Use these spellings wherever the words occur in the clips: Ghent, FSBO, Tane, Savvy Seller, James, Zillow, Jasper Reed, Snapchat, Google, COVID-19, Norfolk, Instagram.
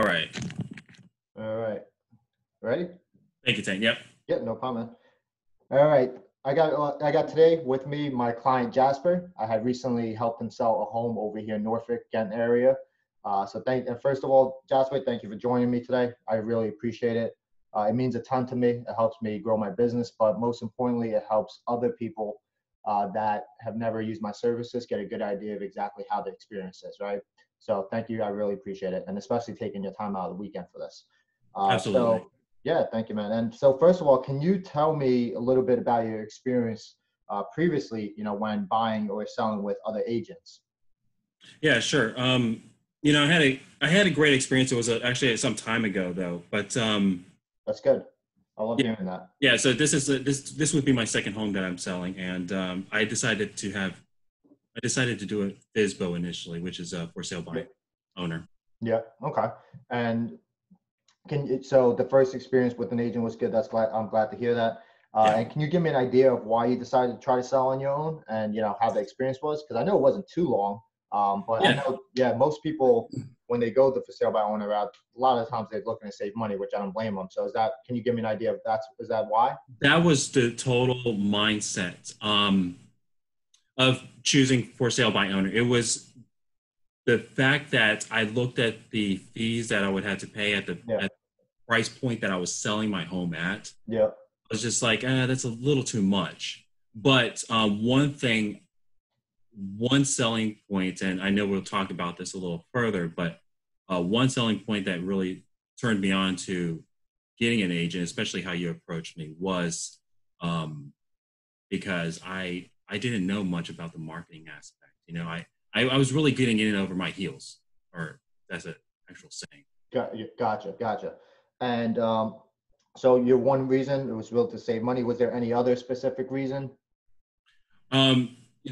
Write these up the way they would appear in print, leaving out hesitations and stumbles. All right. All right. Ready? Thank you, Tane. Yep. Yep. No problem. All right. I got today with me my client Jasper. I had recently helped him sell a home over here in Norfolk, Ghent area. And first of all, Jasper, thank you for joining me today. I really appreciate it. It means a ton to me. It helps me grow my business, but most importantly, it helps other people that have never used my services get a good idea of exactly how the experience is, right? So thank you. I really appreciate it. And especially taking your time out of the weekend for this. Absolutely. So, yeah, thank you, man. And so first of all, can you tell me a little bit about your experience previously, when buying or selling with other agents? Yeah, sure. I had a great experience. It was actually some time ago though, but that's good. I love hearing that. Yeah. So this would be my second home that I'm selling. And I decided to do a FSBO initially, which is a for sale by owner. Yeah. Okay. And so the first experience with an agent was good. I'm glad to hear that. And can you give me an idea of why you decided to try to sell on your own and how the experience was? Because I know it wasn't too long. But I know, most people, when they go the for sale by owner route, a lot of times they're looking to save money, which I don't blame them. So can you give me an idea of is that why? That was the total mindset of choosing for sale by owner. It was the fact that I looked at the fees that I would have to pay at the price point that I was selling my home at. Yeah. I was just like, that's a little too much. But one selling point, and I know we'll talk about this a little further, but one selling point that really turned me on to getting an agent, especially how you approached me, was because I didn't know much about the marketing aspect. I was really getting in and over my heels, or that's an actual saying. Gotcha. And so your one reason, it was will to save money. Was there any other specific reason?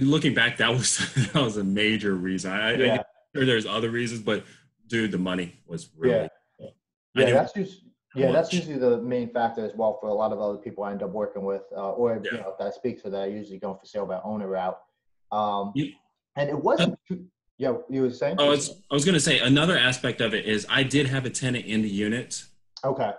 Looking back, that was a major reason. I'm sure there's other reasons, but dude, the money was really cool. That's usually the main factor as well for a lot of other people I end up working with, that I speak to that I usually go for sale by owner route. And it wasn't too, you were saying? I was going to say another aspect of it is I did have a tenant in the unit. Okay.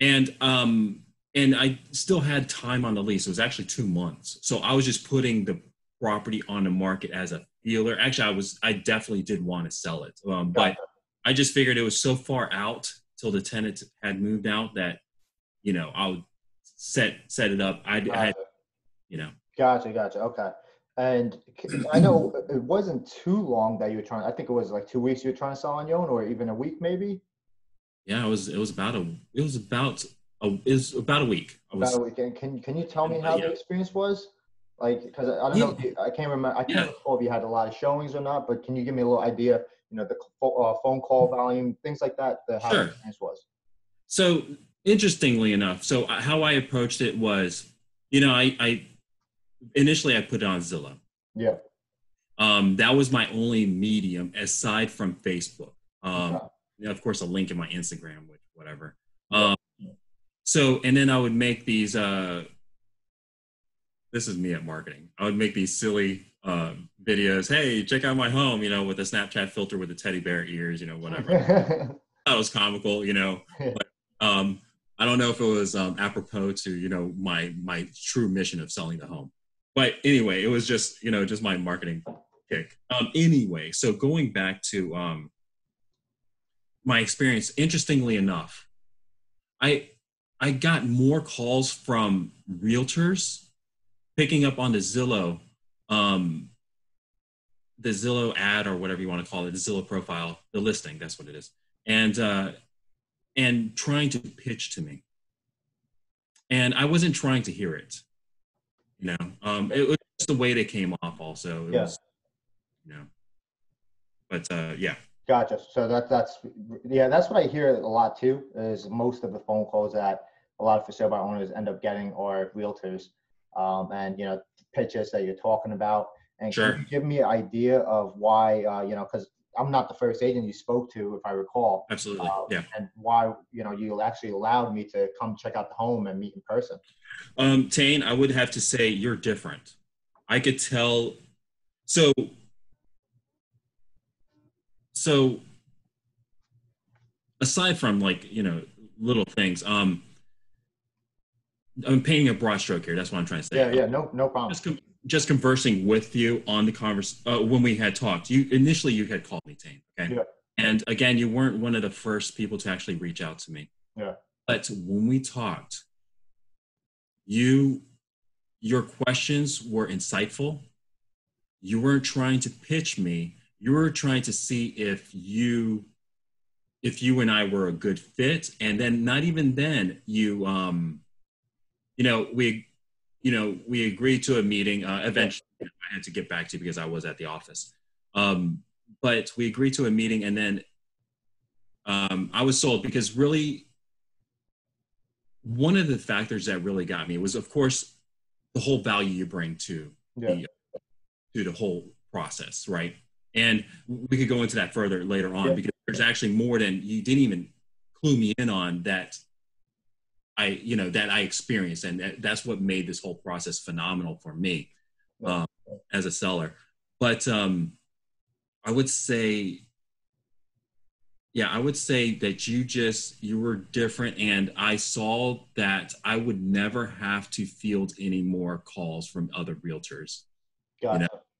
And I still had time on the lease. It was actually 2 months. So I was just putting the property on the market as a feeler. Actually, I definitely did want to sell it, but I just figured it was so far out till the tenant had moved out that I would set it up. I had. Gotcha. Okay, and I know it wasn't too long that you were trying. I think it was like 2 weeks you were trying to sell on your own, or even a week maybe. Yeah, it was about a week. And can you tell me how the experience was? Like, because I don't know, I can't recall if you had a lot of showings or not, but can you give me a little idea, the phone call volume, things like that, how the experience was? So interestingly enough, how I approached it was, I initially put it on Zillow. Yeah. That was my only medium aside from Facebook. Of course, a link in my Instagram, which whatever. And then I would make these, this is me at marketing. I would make these silly videos. Hey, check out my home, with a Snapchat filter with the teddy bear ears, whatever. That was comical, But, I don't know if it was apropos to, my true mission of selling the home. But anyway, it was just, just my marketing kick. Anyway, so going back to my experience, interestingly enough, I got more calls from realtors picking up on the Zillow ad or whatever you want to call it, the Zillow profile, the listing, that's what it is. And trying to pitch to me. And I wasn't trying to hear it, it was just the way they came off also. It was. Gotcha. So that's what I hear a lot too, is most of the phone calls that a lot of for sale by owners end up getting are realtors. And pitches that you're talking about. And can you give me an idea of why, because I'm not the first agent you spoke to, if I recall. Absolutely, And why, you actually allowed me to come check out the home and meet in person. Tane, I would have to say you're different. I could tell. So aside from like, you know, little things, I'm painting a broad stroke here. That's what I'm trying to say. Yeah, yeah, no problem. Just conversing with you on the when we had talked, you had called me, Tane. Okay. Yeah. And again, you weren't one of the first people to actually reach out to me. Yeah. But when we talked, your questions were insightful. You weren't trying to pitch me. You were trying to see if you and I were a good fit. And then not even then, we agreed to a meeting. Eventually, I had to get back to you because I was at the office. But we agreed to a meeting, and then I was sold, because really one of the factors that really got me was, of course, the whole value you bring to, to the whole process, right? And we could go into that further later on, because there's actually more than you didn't even clue me in on that I experienced, and that's what made this whole process phenomenal for me as a seller. But I would say that you were different, and I saw that I would never have to field any more calls from other realtors,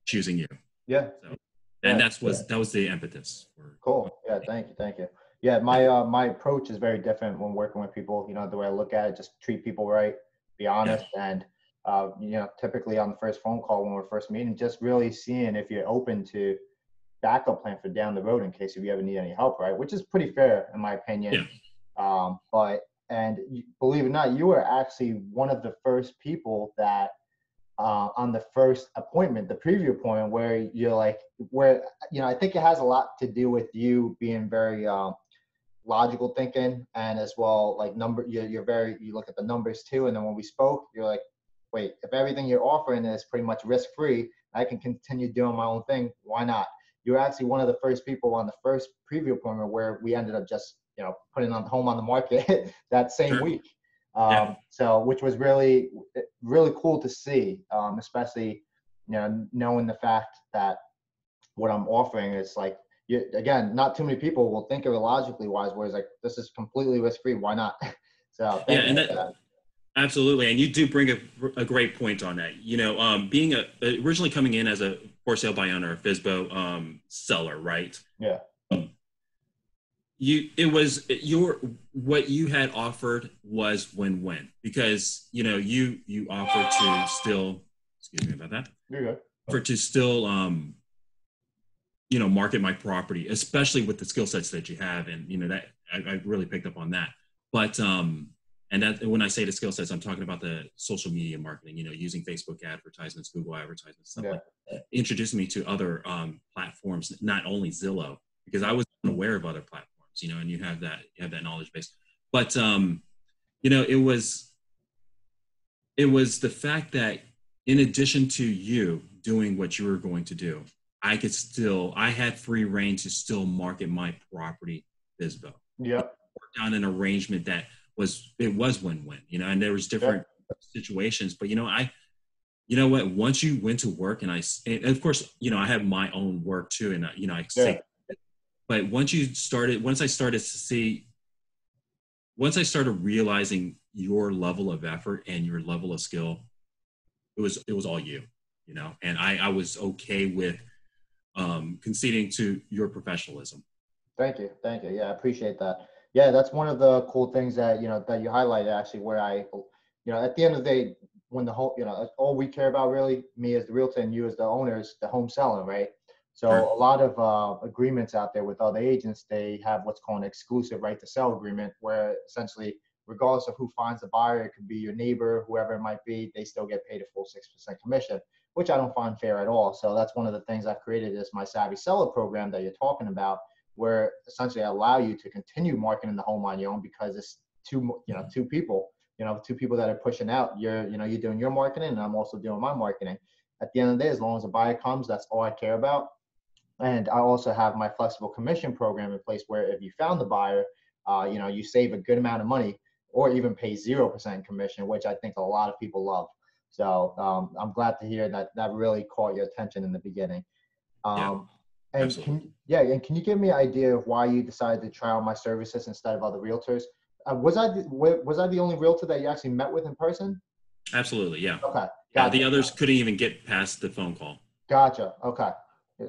choosing you. Yeah. So, and that was the impetus. Cool. Yeah. Thank you. Yeah, my approach is very different when working with people. You know, the way I look at it, just treat people right, be honest, and typically on the first phone call when we're first meeting, just really seeing if you're open to backup plan for down the road in case if you ever need any help, right? Which is pretty fair in my opinion. Yeah. But believe it or not, you were actually one of the first people that on the first appointment, the preview appointment, where you're like, I think it has a lot to do with you being very logical thinking, and as well, like you look at the numbers too. And then when we spoke, you're like, wait, if everything you're offering is pretty much risk-free, I can continue doing my own thing. Why not? You're actually one of the first people on the first preview appointment where we ended up just, putting on the home on the market that same week. So, which was really, really cool to see, especially, knowing the fact that what I'm offering is like, again, not too many people will think of it logically wise, whereas like, this is completely risk-free. Why not? So thank you for that. Absolutely. And you do bring a great point on that. Being originally coming in as a for sale by owner, FSBO seller, right? Yeah. What you had offered was win-win, because you offered to still, excuse me about that. There you go. Offer to still market my property, especially with the skill sets that you have, and that I really picked up on that. But and that, when I say the skill sets, I'm talking about the social media marketing, using Facebook advertisements, Google advertisements, stuff like that. Introducing me to other platforms, not only Zillow, because I was unaware of other platforms. And you have that knowledge base. But, it was the fact that in addition to you doing what you were going to do, I had free reign to still market my property, FSBO. Yeah. Down an arrangement that was win-win, and there was different situations, but what, once you went to work, and of course, I have my own work too. And but once I started realizing your level of effort and your level of skill, it was all you, and I was okay with conceding to your professionalism. Thank you. Yeah, I appreciate that. Yeah, that's one of the cool things that, that you highlighted actually, where I, at the end of the day, when the whole, all we care about really, me as the realtor and you as the owner, is the home selling, right? So a lot of agreements out there with other agents, they have what's called an exclusive right to sell agreement, where essentially, regardless of who finds the buyer, it could be your neighbor, whoever it might be, they still get paid a full 6% commission, which I don't find fair at all. So that's one of the things I've created is my Savvy Seller program that you're talking about, where essentially I allow you to continue marketing the home on your own, because it's two people that are pushing out. You're doing your marketing, and I'm also doing my marketing. At the end of the day, as long as a buyer comes, that's all I care about. And I also have my flexible commission program in place, where if you found the buyer, you save a good amount of money, or even pay 0% commission, which I think a lot of people love. So I'm glad to hear that really caught your attention in the beginning. And absolutely. Can you give me an idea of why you decided to try out my services instead of other realtors? Was I the only realtor that you actually met with in person? Absolutely, yeah. Okay. Gotcha. The others couldn't even get past the phone call. Gotcha. Okay.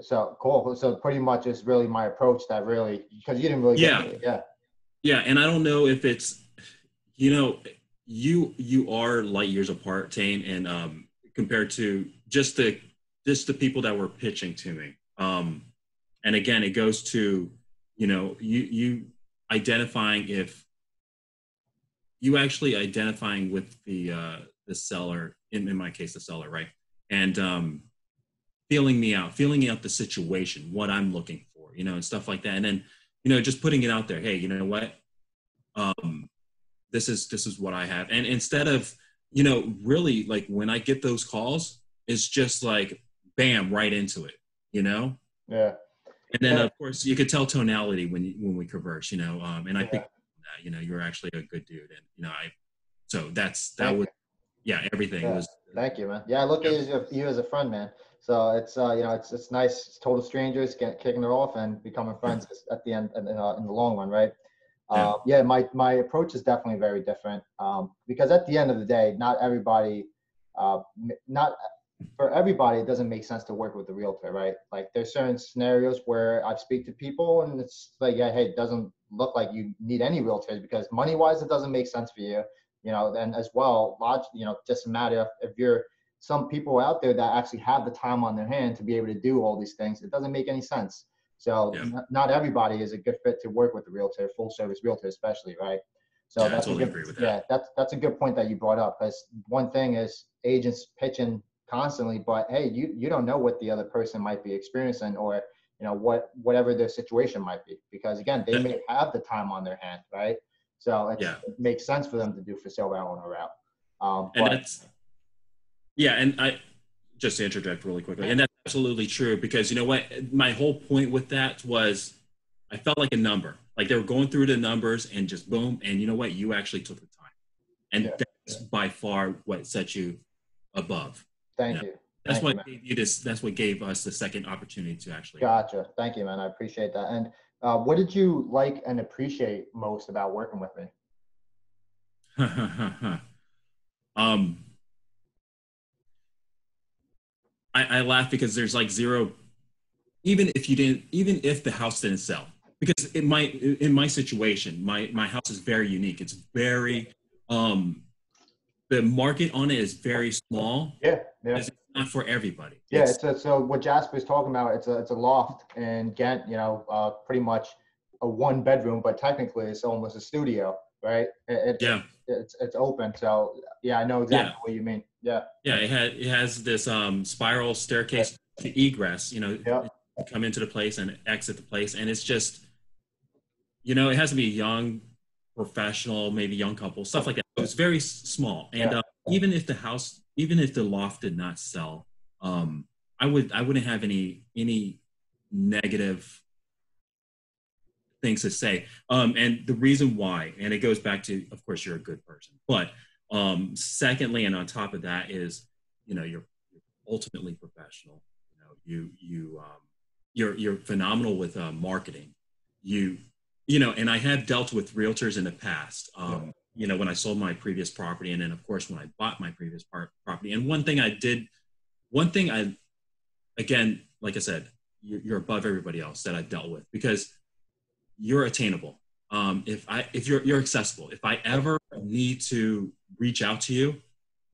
So cool. So pretty much it's really my approach that really, because you didn't really get it. Yeah. Yeah. And I don't know if it's, you know, you are light years apart, Tane, and compared to just the people that were pitching to me. And again, it goes to, you know, you identifying if you actually identifying with the seller, in my case, the seller, right? And feeling out the situation, what I'm looking for, you know, and stuff like that. And then, you know, just putting it out there. Hey, you know what? This is what I have. And instead of, you know, really like when I get those calls, it's just like, bam, right into it, you know? Yeah. And then of course you could tell tonality when we converse, you know, and I think that, you know, you're actually a good dude. And, you know, everything was. Thank you, man. Yeah. I look at you as a friend, man. So it's, you know, it's nice. It's total strangers kicking it off and becoming friends at the end and in the long run. Right. My approach is definitely very different. Because at the end of the day, for everybody, it doesn't make sense to work with a realtor, right? Like there's certain scenarios where I speak to people and it's like, yeah, hey, it doesn't look like you need any realtors because money wise, it doesn't make sense for you. You know, then as well, you know, just a matter of if you're some people out there that actually have the time on their hand to be able to do all these things, it doesn't make any sense. So not everybody is a good fit to work with a realtor, full service realtor, especially, right? So yeah, I totally agree with that. Yeah, that's a good point that you brought up because one thing is agents pitching constantly, but hey, you don't know what the other person might be experiencing or, you know, whatever their situation might be, because again, they may have the time on their hand, right? So it makes sense for them to do for sale by owner route. And I just to interject really quickly, and that's absolutely true because you know what, my whole point with that was I felt like a number, like they were going through the numbers and just boom. And you know what, you actually took the time and that's by far what set you above. Thank you. That's what gave us the second opportunity to actually. Gotcha. Thank you, man. I appreciate that. And what did you like and appreciate most about working with me? I laugh because there's like zero, even if the house didn't sell, because in my situation, my house is very unique. It's very, the market on it is very small. Yeah. It's not for everybody. Yeah. So what Jasper's talking about, it's a loft in Ghent, you know, pretty much a one bedroom, but technically it's almost a studio, right? It's open. So yeah, I know exactly what you mean. Yeah. Yeah. It has this spiral staircase to egress, you know, come into the place and exit the place. And it's just, you know, it has to be young professional, maybe young couple, stuff like that. It was very small. And even if the loft did not sell, I wouldn't have any negative things to say. And the reason why, and it goes back to, of course, you're a good person, but secondly, and on top of that is, you know, you're ultimately professional, you know, you're phenomenal with marketing, you know, and I have dealt with realtors in the past, you know, when I sold my previous property and then of course, when I bought my previous property. And again, like I said, you're above everybody else that I've dealt with because you're attainable. If you're accessible, if I ever need to reach out to you,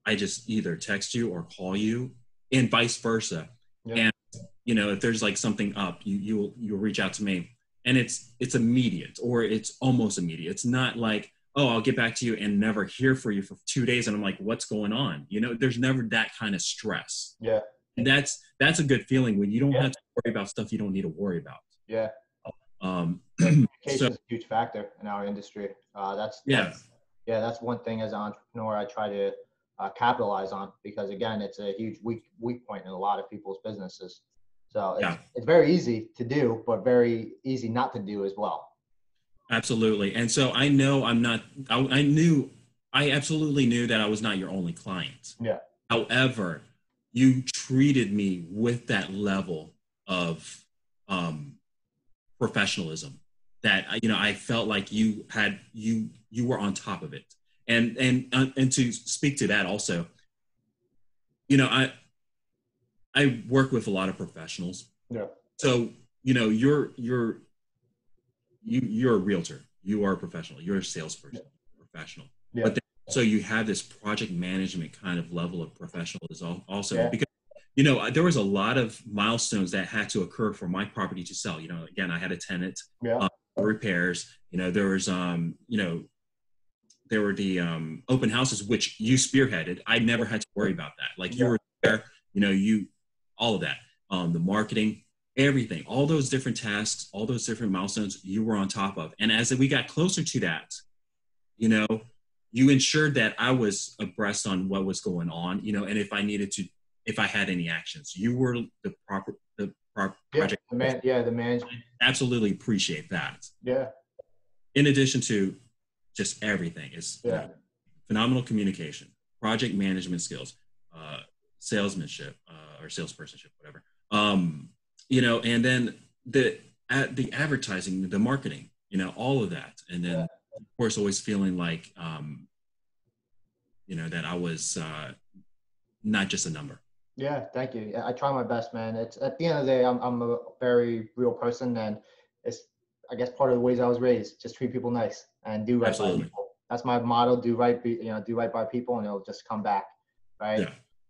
I just either text you or call you and vice versa. Yeah. And, you know, if there's like something up, you'll reach out to me. And it's immediate or it's almost immediate. It's not like, oh, I'll get back to you and never hear from you for 2 days. And I'm like, what's going on? You know, there's never that kind of stress. Yeah. And that's a good feeling when you don't have to worry about stuff you don't need to worry about. Yeah. Communication is a huge factor in our industry. That's one thing as an entrepreneur I try to capitalize on because again, it's a huge weak point in a lot of people's businesses. So it's very easy to do, but very easy not to do as well. Absolutely. And so I know I absolutely knew that I was not your only client. Yeah. However, you treated me with that level of professionalism that, you know, I felt like you had, you were on top of it. And to speak to that also, you know, I work with a lot of professionals. Yeah. So, you know, you're a realtor, you are a professional, you're a salesperson, yeah. professional. Yeah. But then, so you have this project management kind of level of professionalism also, yeah. because, you know, there was a lot of milestones that had to occur for my property to sell. You know, again, I had a tenant, yeah. Repairs, you know, there was, you know, there were the open houses, which you spearheaded. I never had to worry about that. Like you yeah. were there, you know, you, all of that, the marketing, everything, all those different tasks, all those different milestones you were on top of. And as we got closer to that, you know, you ensured that I was abreast on what was going on, you know, and if I needed to, if I had any actions, you were the proper, project. Yeah, the management. I absolutely appreciate that. Yeah. In addition to just everything, it's yeah. Phenomenal communication, project management skills, salesmanship, or salespersonship, whatever. You know, and then the advertising, the marketing, you know, all of that. And then, yeah. of course, always feeling like, you know, that I was not just a number. Yeah, thank you. I try my best, man. It's at the end of the day, I'm a very real person, and it's, I guess, part of the ways I was raised. Just treat people nice and do right Absolutely. By people. That's my motto. Do right, you know, do right by people, and it'll just come back, right?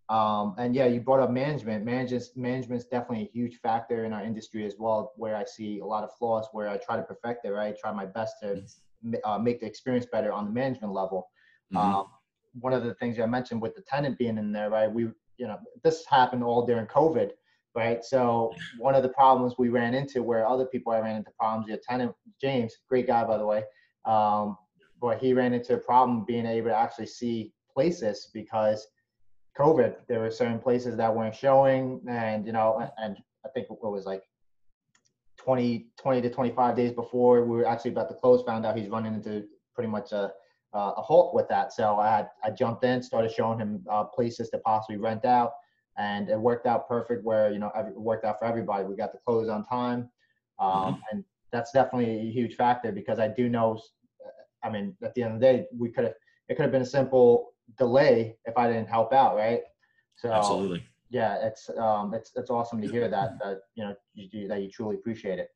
Yeah. And yeah, you brought up management. Management's definitely a huge factor in our industry as well, where I see a lot of flaws, where I try to perfect it, right? Try my best to make the experience better on the management level. Mm-hmm. One of the things I mentioned with the tenant being in there, right? We, you know, this happened all during COVID, right? So one of the problems we ran into where other people ran into problems, your tenant, James, great guy, by the way, but he ran into a problem being able to actually see places because COVID, there were certain places that weren't showing. And, you know, and I think it was like 20 to 25 days before we were actually about to close, found out he's running into pretty much a halt with that. So I jumped in, started showing him places to possibly rent out, and it worked out perfect where, you know, it worked out for everybody. We got the close on time. Mm-hmm. And that's definitely a huge factor, because I do know, I mean, at the end of the day, it could have been a simple delay if I didn't help out. Right. So Absolutely. Yeah, it's awesome to hear that, you know, that you truly appreciate it.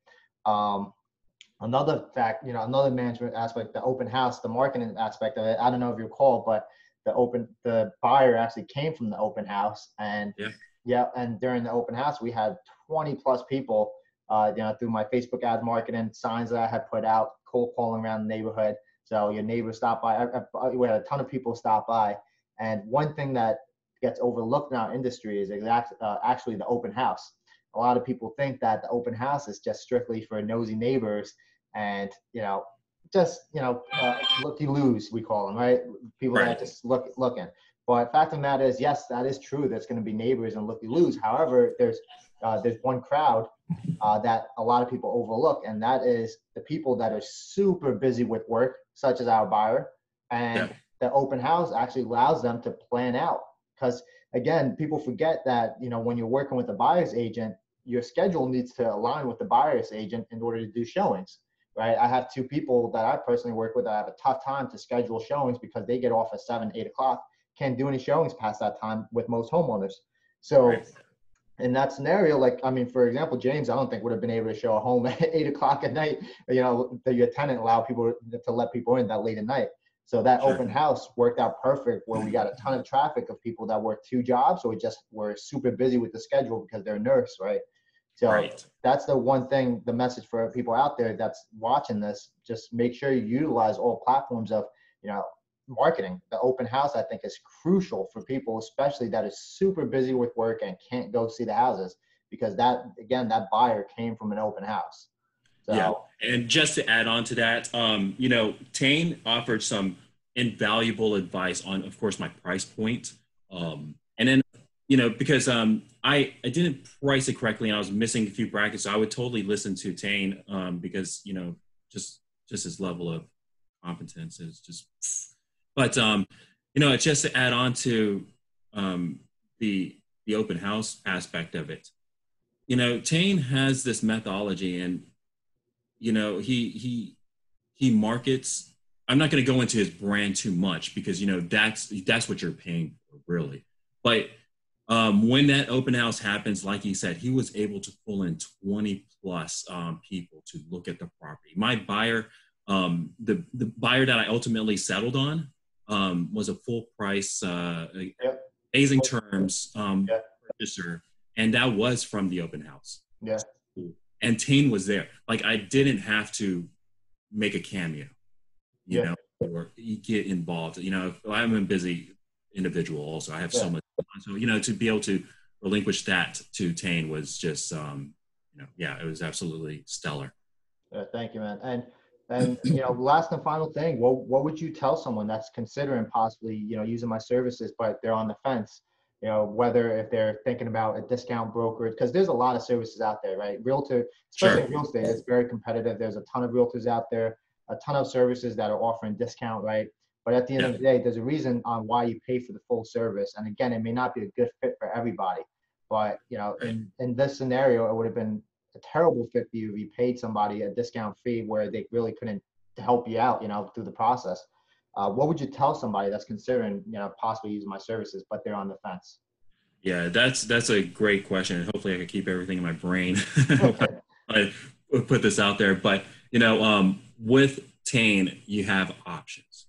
Another fact, you know, another management aspect, the open house, the marketing aspect of it. I don't know if you recall, but the buyer actually came from the open house, and and during the open house, we had 20 plus people, you know, through my Facebook ads, marketing, signs that I had put out, cold calling around the neighborhood. So your neighbor stopped by. We had a ton of people stop by, and one thing that gets overlooked in our industry is actually the open house. A lot of people think that the open house is just strictly for nosy neighbors and, you know, just, you know, looky-loos, we call them, right? People right. that just looking. But fact of the matter is, yes, that is true. There's going to be neighbors and looky-loos. However, there's one crowd that a lot of people overlook, and that is the people that are super busy with work, such as our buyer. And yeah. the open house actually allows them to plan out, because again, people forget that, you know, when you're working with a buyer's agent, your schedule needs to align with the buyer's agent in order to do showings, right? I have two people that I personally work with that I have a tough time to schedule showings because they get off at 7, 8 o'clock, can't do any showings past that time with most homeowners. So right. in that scenario, like, I mean, for example, James, I don't think would have been able to show a home at 8 o'clock at night, you know, that your tenant allowed people to let people in that late at night. So that sure. open house worked out perfect, where we got a ton of traffic of people that work two jobs or just were super busy with the schedule because they're a nurse, right? So right. that's the one thing, the message for people out there that's watching this, just make sure you utilize all platforms of, you know, marketing. The open house, I think, is crucial for people, especially that is super busy with work and can't go see the houses, because that, again, that buyer came from an open house. So. Yeah, and just to add on to that, you know, Tane offered some invaluable advice on, of course, my price point. And then, you know, because I didn't price it correctly and I was missing a few brackets, so I would totally listen to Tane because, you know, just his level of competence is just, but, you know, just to add on to the open house aspect of it, you know, Tane has this methodology, and, you know, he markets. I'm not going to go into his brand too much because, you know, that's what you're paying for, really. But when that open house happens, like he said, he was able to pull in 20 plus people to look at the property. My buyer, the buyer that I ultimately settled on, was a full price, amazing terms, purchaser. And that was from the open house. Yeah. And Tane was there. Like, I didn't have to make a cameo, you know, or get involved. You know, I'm a busy individual also. I have so much. So, you know, to be able to relinquish that to Tane was just, you know, yeah, it was absolutely stellar. Thank you, man. And you know, last and final thing, what would you tell someone that's considering possibly, you know, using my services, but they're on the fence, you know, whether if they're thinking about a discount brokerage, because there's a lot of services out there, right? Realtor, especially real estate, is very competitive. There's a ton of realtors out there, a ton of services that are offering discount, right? But at the end of the day, there's a reason on why you pay for the full service. And again, it may not be a good fit for everybody, but, you know, in this scenario, it would have been a terrible fit for you if you paid somebody a discount fee where they really couldn't help you out, you know, through the process. What would you tell somebody that's considering, you know, possibly using my services, but they're on the fence? Yeah, that's a great question. Hopefully I could keep everything in my brain. I put this out there, but, you know, with Tane, you have options.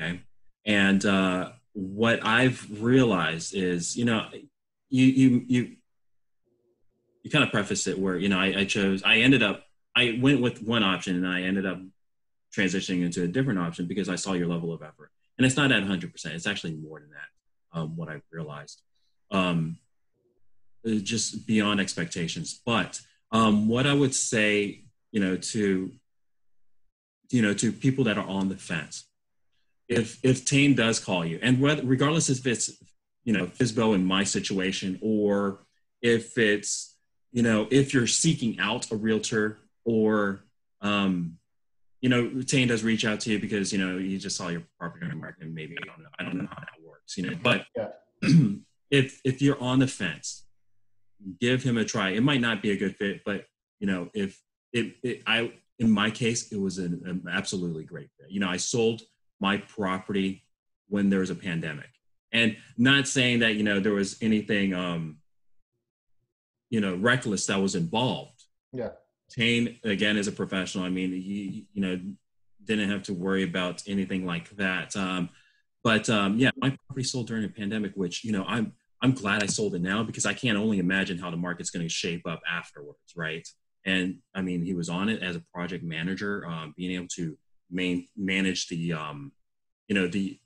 Okay. And what I've realized is, you know, you kind of preface it where, you know, I went with one option and I ended up transitioning into a different option because I saw your level of effort. And it's not at 100%. It's actually more than that, what I've realized, just beyond expectations. But what I would say, to people that are on the fence, if Tane does call you, and whether, regardless if it's, you know, FSBO in my situation, or if it's, you know, if you're seeking out a realtor, or, you know, Tane does reach out to you because, you know, you just saw your property on the market, and maybe, I don't know how that works, you know, but if you're on the fence, give him a try. It might not be a good fit, but, you know, in my case, it was an absolutely great fit. You know, I sold my property when there was a pandemic, and not saying that, you know, there was anything, you know, reckless that was involved. Yeah. Tane, again, is a professional. I mean, he, you know, didn't have to worry about anything like that. But my property sold during a pandemic, which, you know, I'm glad I sold it now, because I can't only imagine how the market's going to shape up afterwards. Right. And I mean, he was on it as a project manager, being able to manage the, you know, the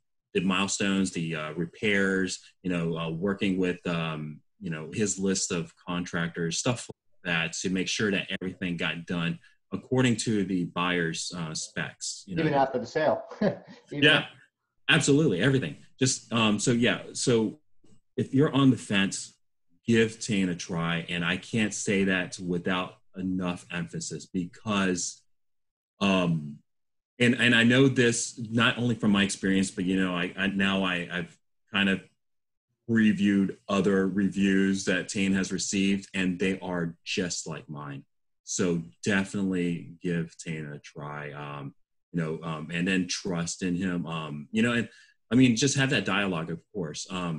milestones, the repairs, you know, working with, you know, his list of contractors, stuff like that, to make sure that everything got done according to the buyer's specs. You know? Even after the sale. Yeah, absolutely. Everything. Just so if you're on the fence, give Tane a try. And I can't say that without enough emphasis, because And I know this not only from my experience, but, you know, I've kind of reviewed other reviews that Tane has received, and they are just like mine. So definitely give Tane a try, and then trust in him, you know, and I mean, just have that dialogue, of course. I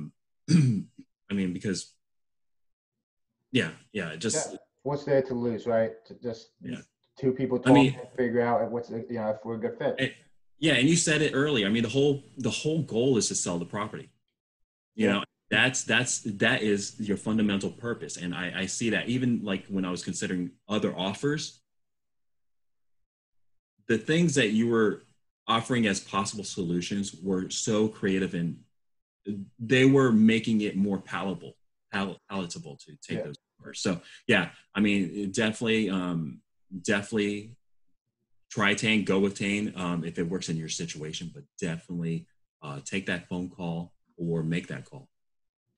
mean, because, what's there to lose, right? Two people talking, and figure out what's, you know, if we're a good fit. And you said it earlier. I mean, the whole goal is to sell the property. You know, that is your fundamental purpose. And I see that even like when I was considering other offers, the things that you were offering as possible solutions were so creative, and they were making it more palatable to take those offers. So yeah, I mean, definitely try Tane, go with Tane, if it works in your situation, but definitely take that phone call or make that call.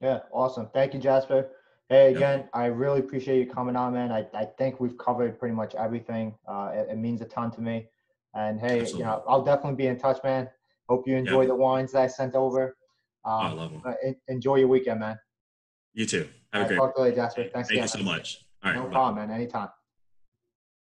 Yeah, awesome. Thank you, Jasper. Hey, again, I really appreciate you coming on, man. I think we've covered pretty much everything. It means a ton to me. And hey, absolutely. You know, I'll definitely be in touch, man. Hope you enjoy the wines that I sent over. I love them. Enjoy your weekend, man. You too. Have a great day. Talk to you later, Jasper. Thanks again. Thank you so much. No problem, man. Anytime.